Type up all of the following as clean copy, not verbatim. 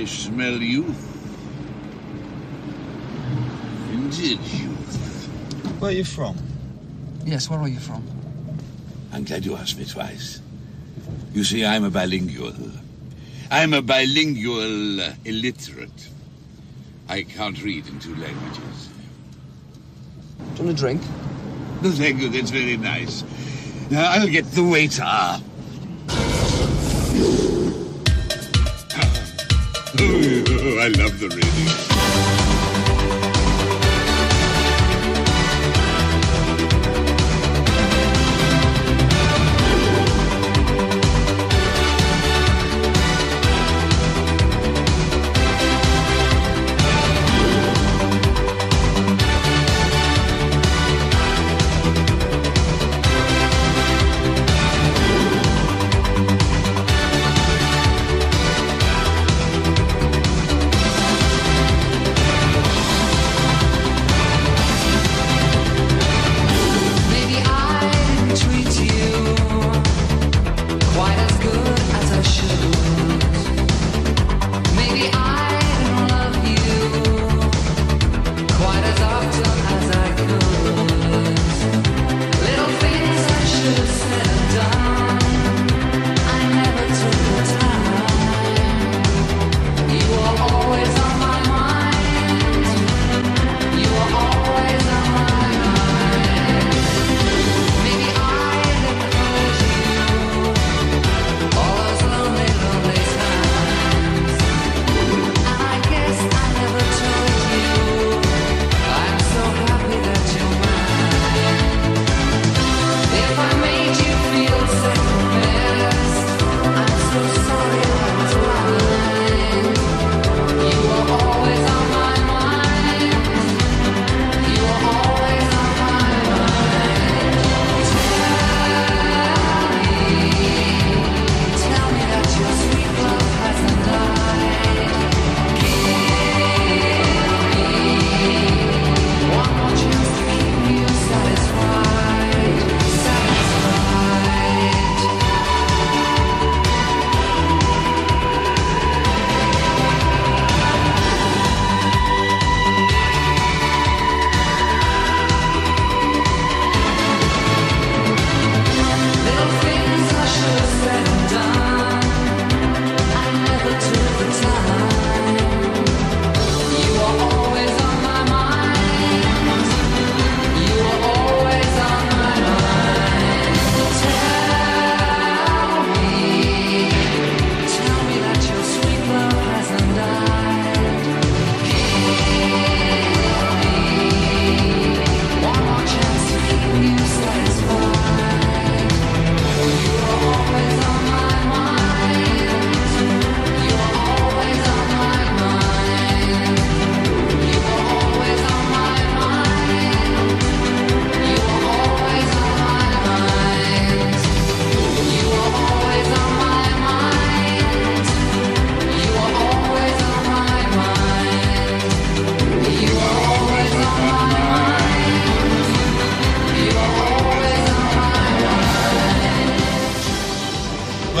I smell youth. Indeed, youth. Where are you from? Yes, where are you from? I'm glad you asked me twice. You see, I'm a bilingual. I'm a bilingual illiterate. I can't read in two languages. Do you want a drink? No, thank you. That's very nice. Now, I'll get the waiter. Oh, I love the radio.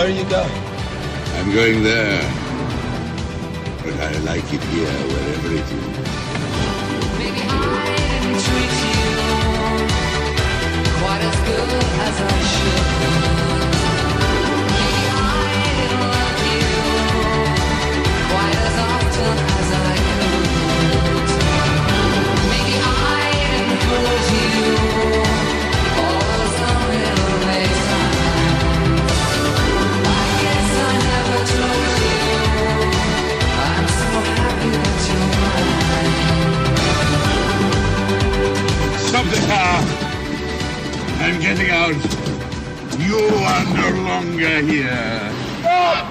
Where are you going? I'm going there, but I like it here, wherever it is. Maybe I didn't treat you quite as good as I should. I'm getting out. You are no longer here. Ah!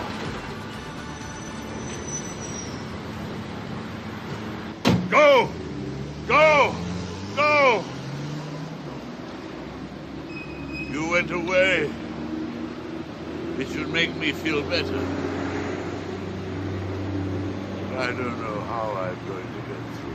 Go! Go! Go! You went away. It should make me feel better. But I don't know how I'm going to get through.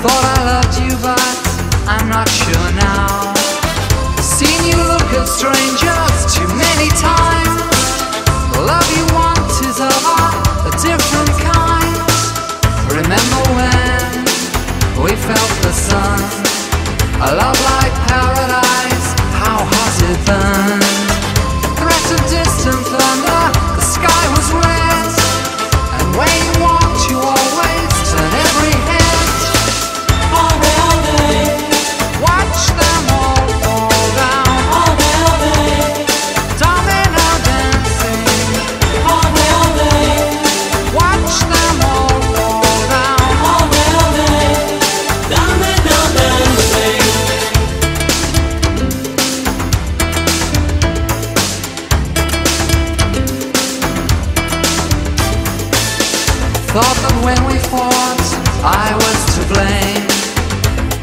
Thought I loved you, but I'm not sure now. Seen you look at strangers too many times. The love you want is of a different kind. Remember when we felt the sun? A love like paradise, how hot it burned. Threat of distant thunder, the sky was red. And when you walked, you always turned every head. Thought that when we fought, I was to blame.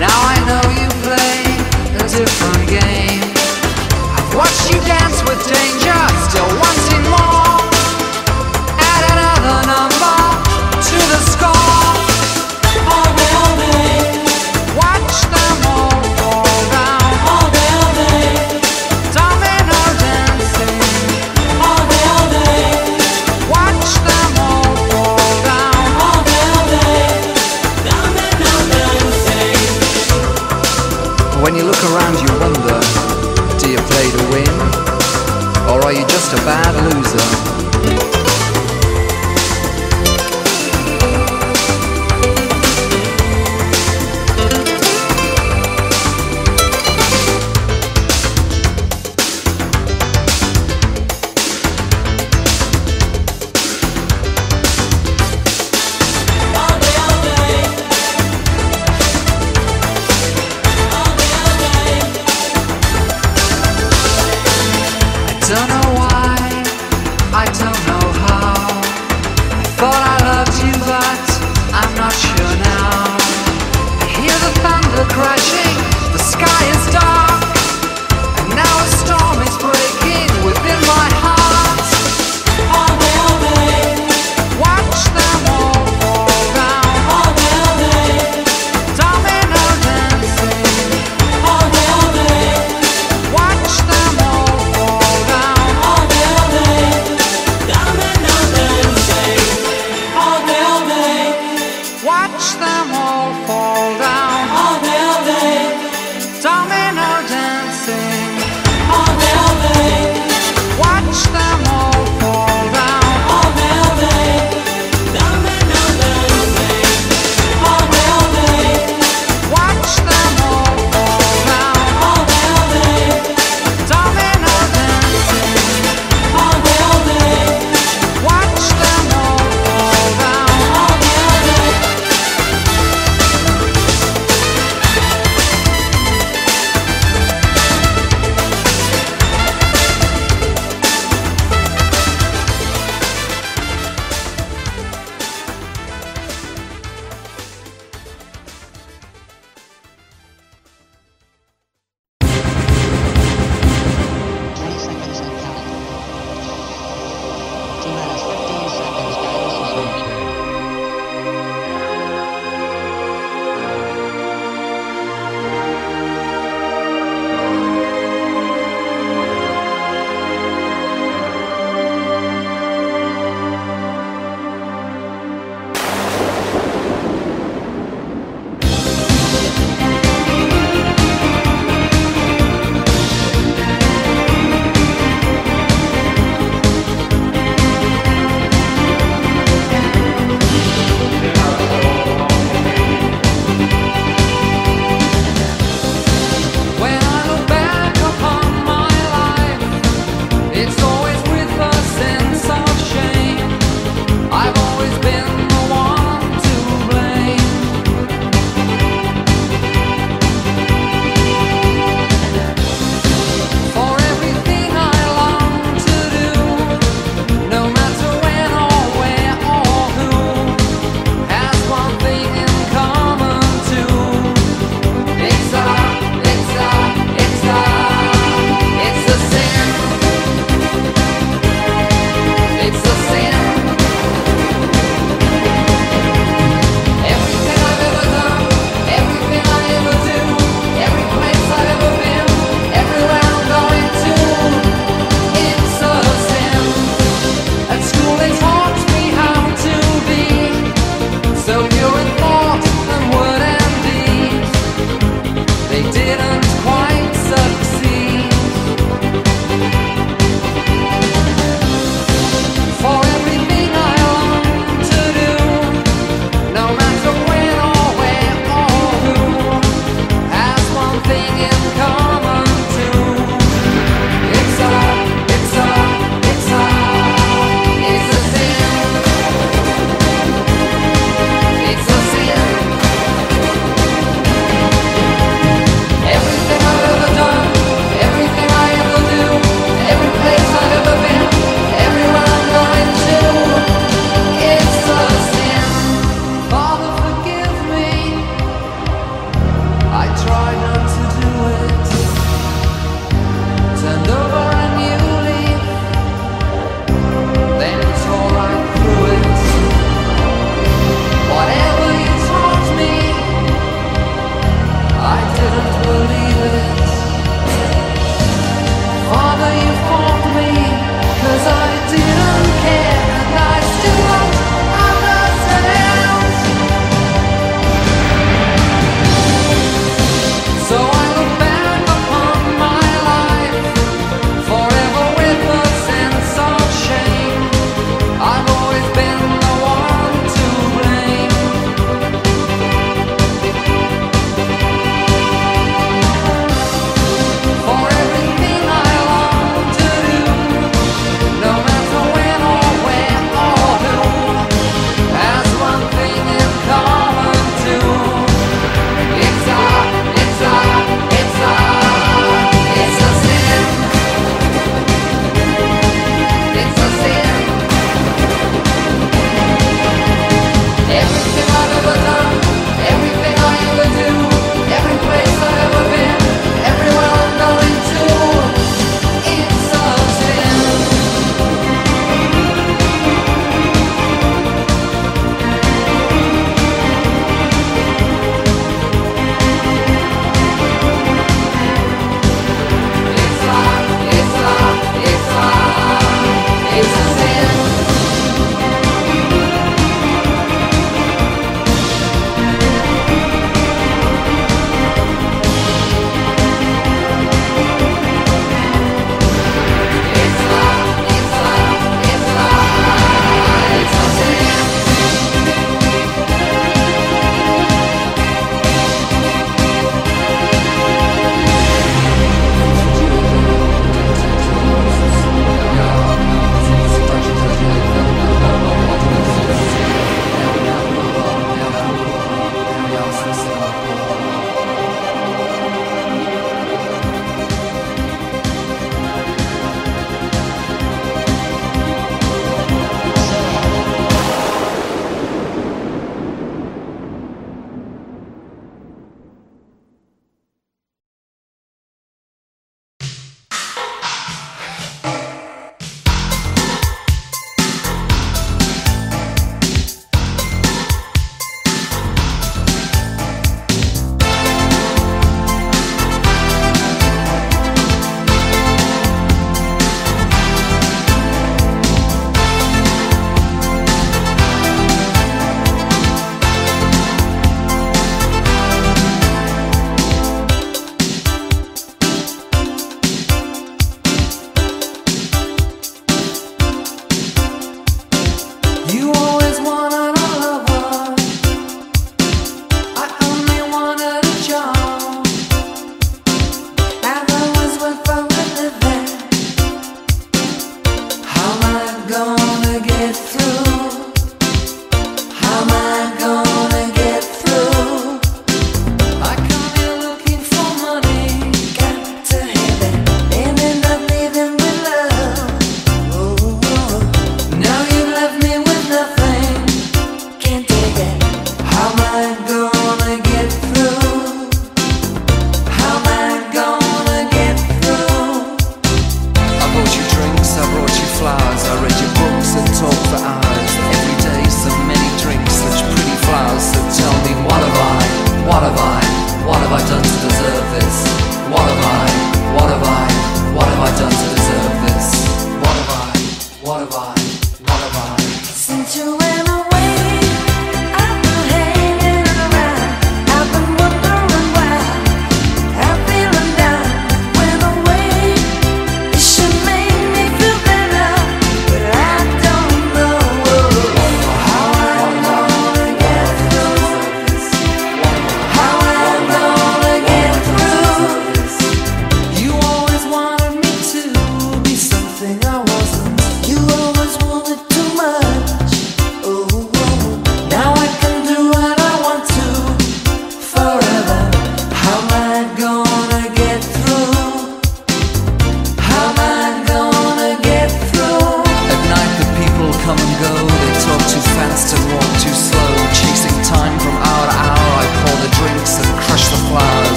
Now I know you play a different game. I've watched you dance with danger, still wanting more. Add another number to the score. All they'll be, watch them all fall down. All they'll be, domino dancing. All they'll be, watch them all. When you look around you wonder, do you play to win? Or are you just a bad loser? Don't know why, I don't know how.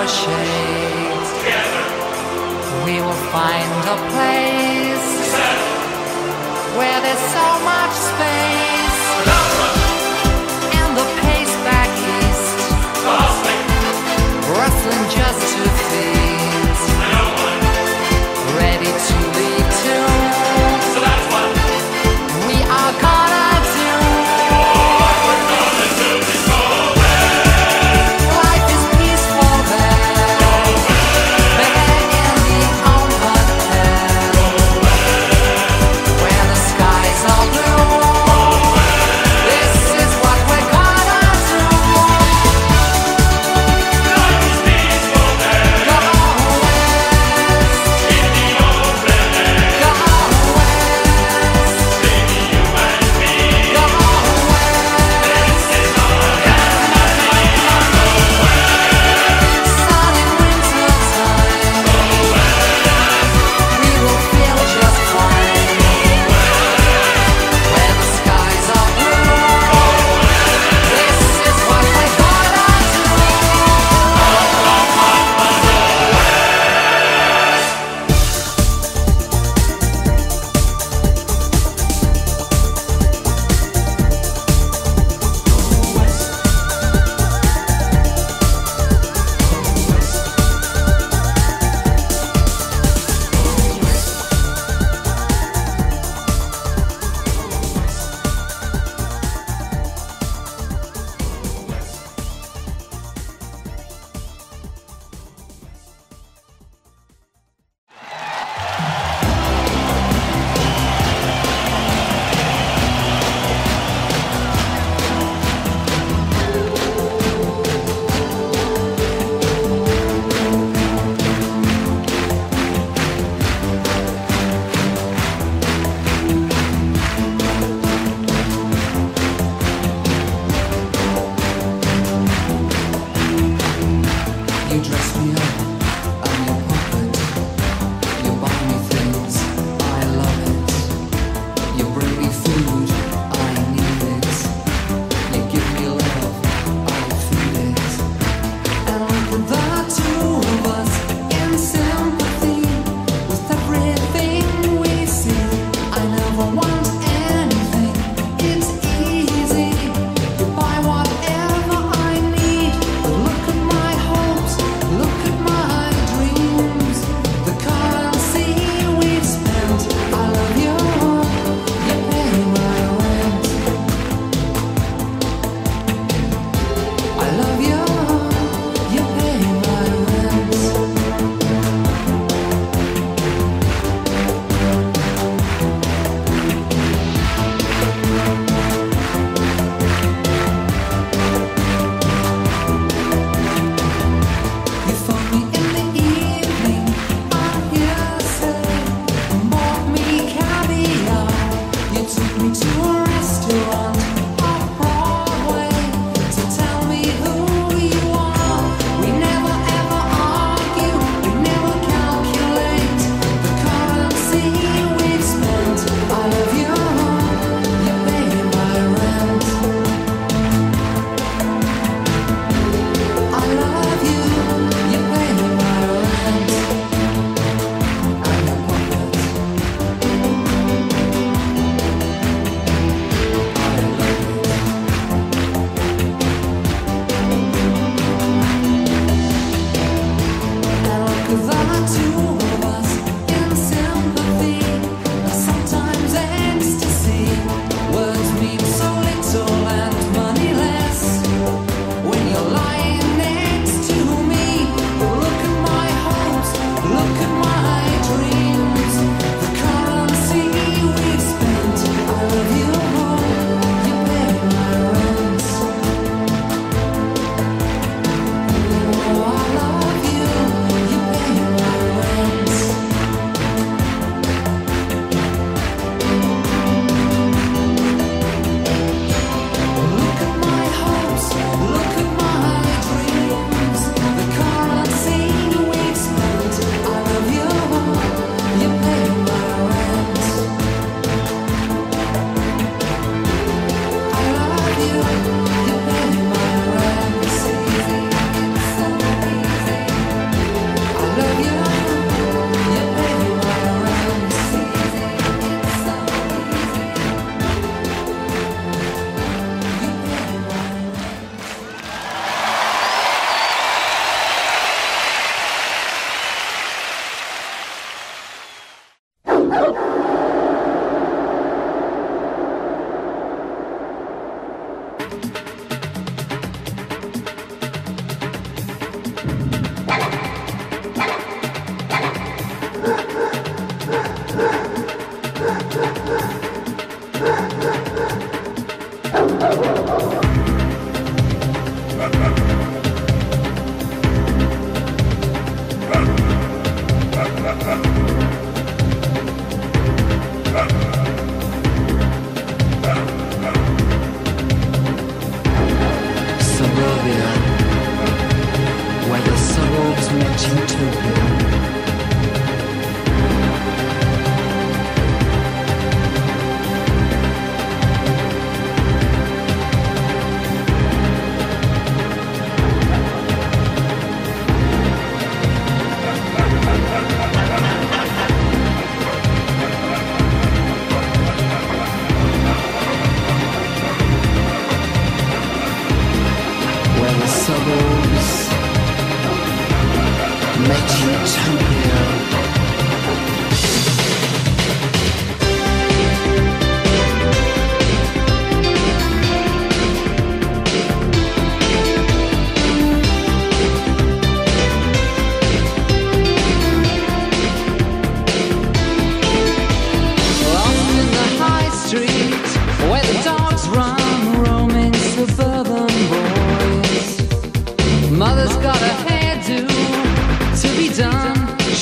your shades. Together we will find a place where there's so much space. And the pace back east, rustling just to feed, ready to lead to. So that's what we are gonna. All blue. suburbia, where the suburbs met utopia.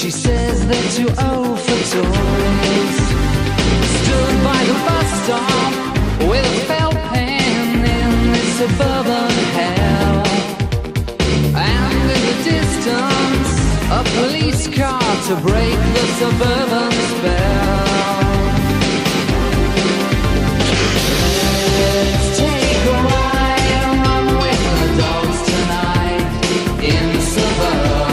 She says they're too old for toys. Stood by the bus stop with a felt pen in this suburban hell. And in the distance, a police car to break the suburban spell. Let's take a ride along with the dogs tonight in suburbia.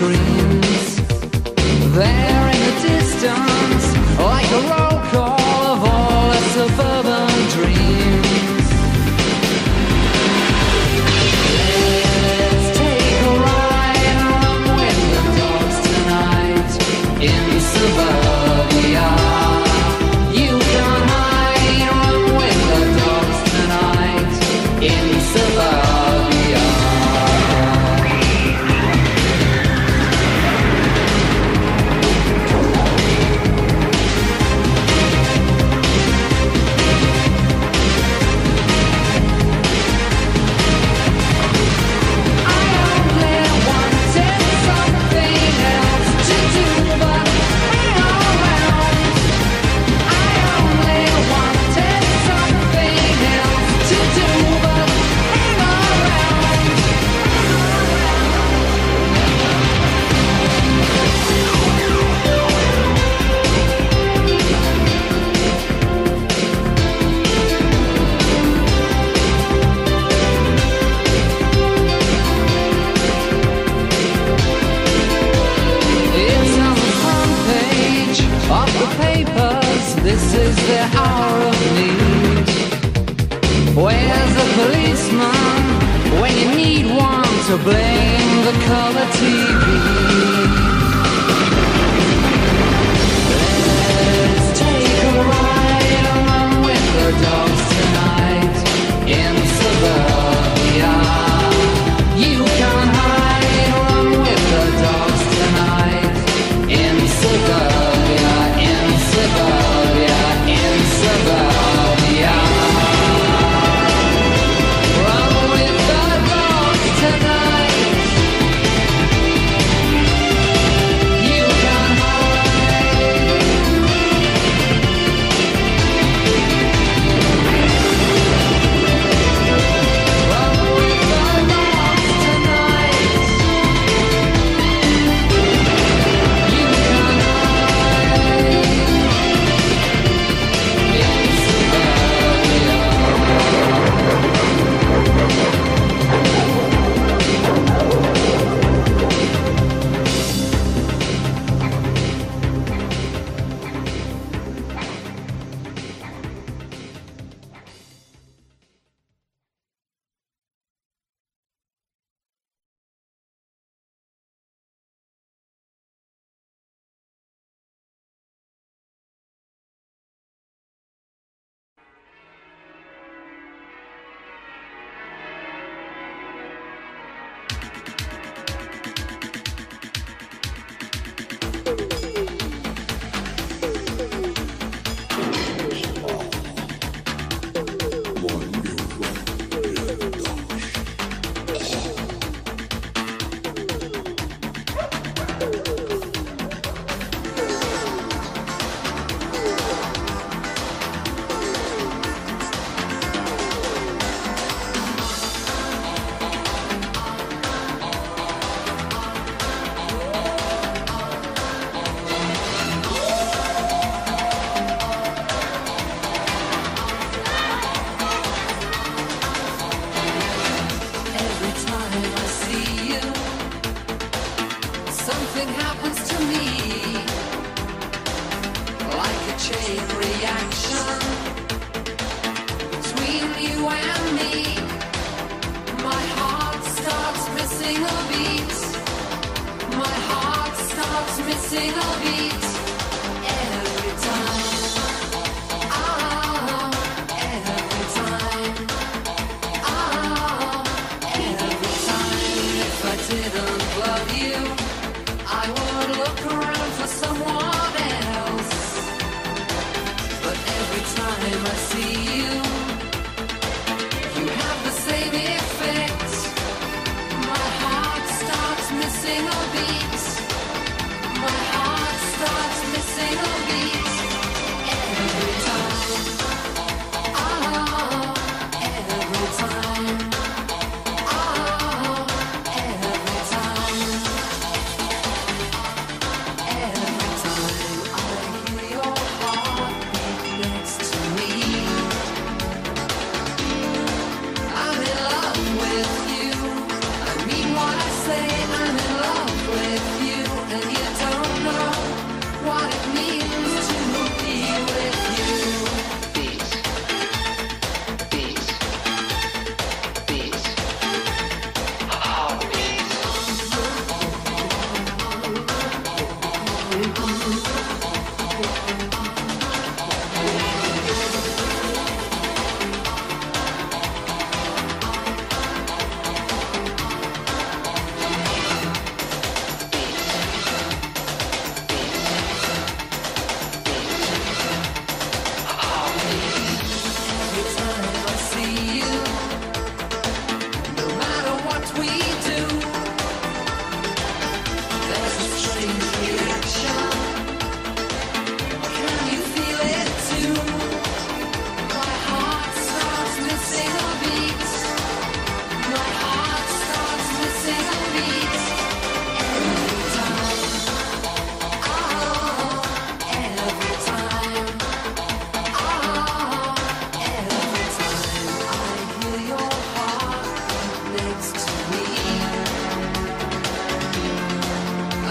Screams. There in the distance, like a roll call of all the suburban dreams. Let's take a ride along with the dogs tonight in suburbia. You can hide along with the dogs tonight in suburbia. This is the hour of need. Where's the policeman when you need one to blame the color TV? Let's take a ride along with the dogs tonight in suburbia. You can hide along with the dogs tonight in suburbia, in suburbia. Run with the dogs tonight.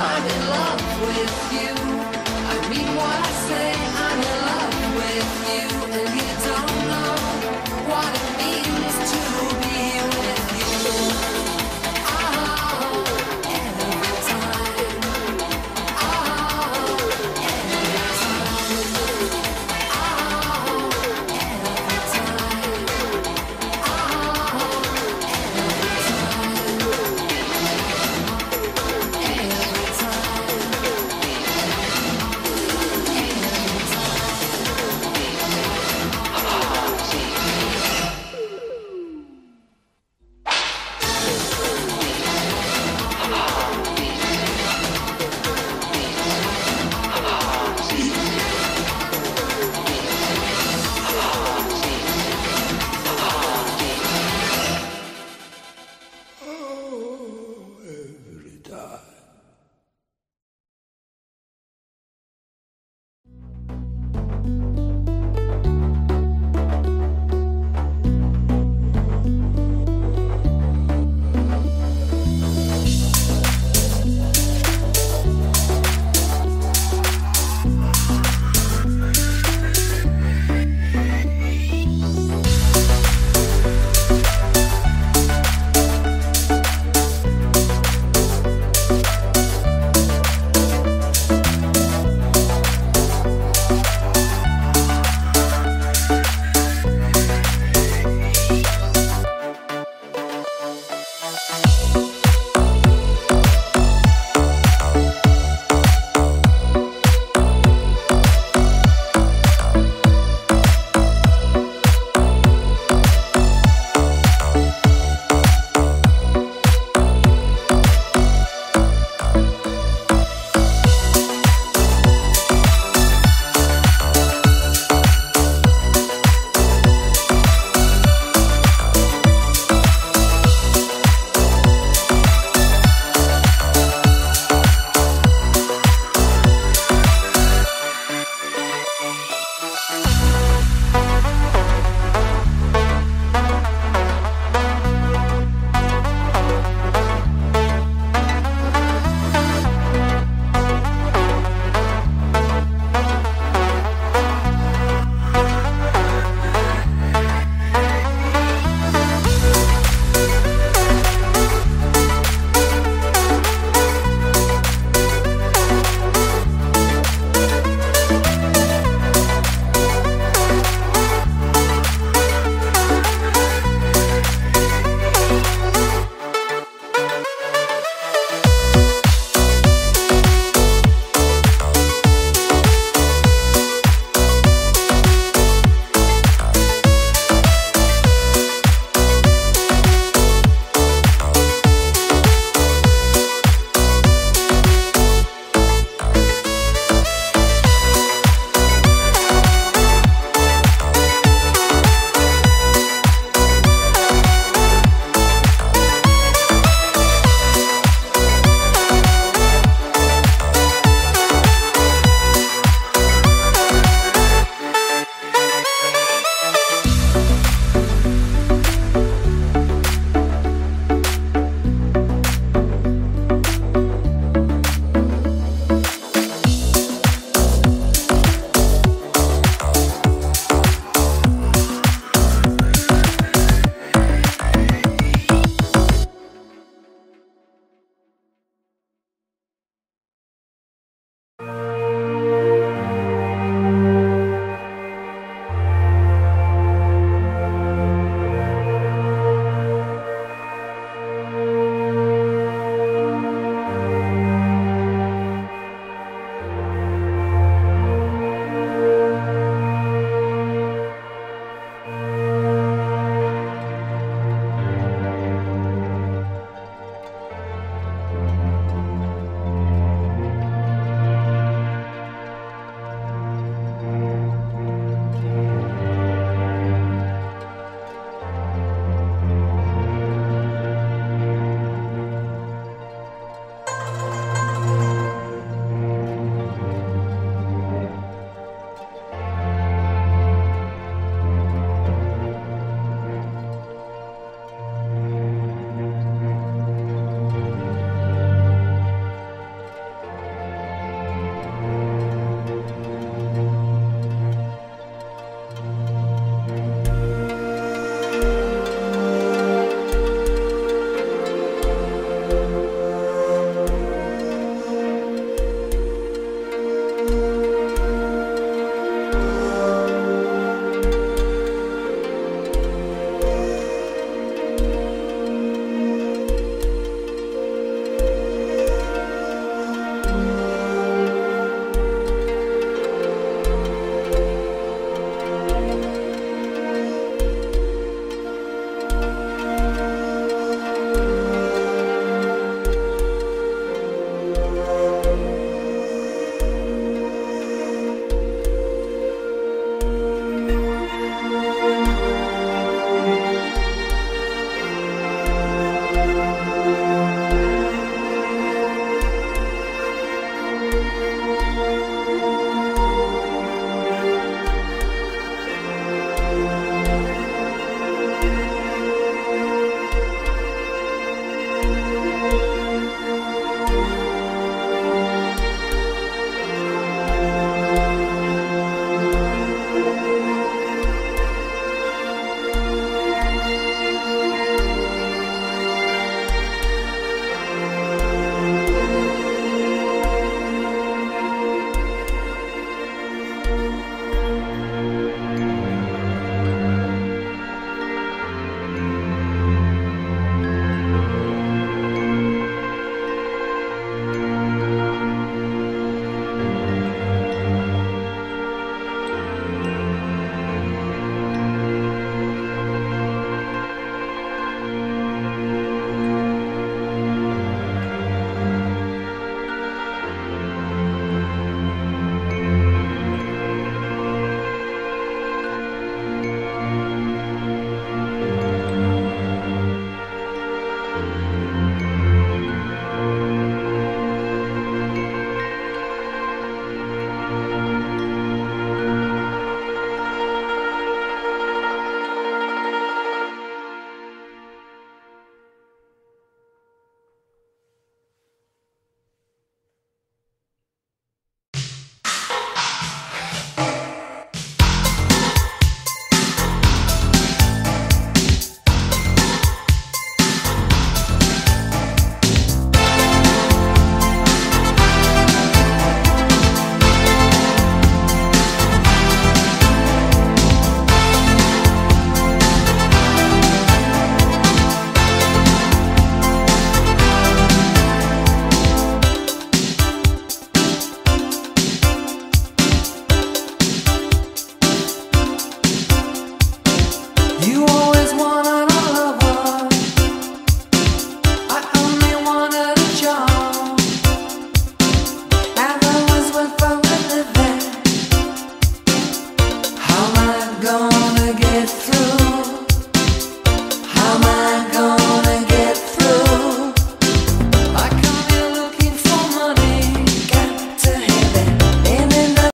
I'm in love with you.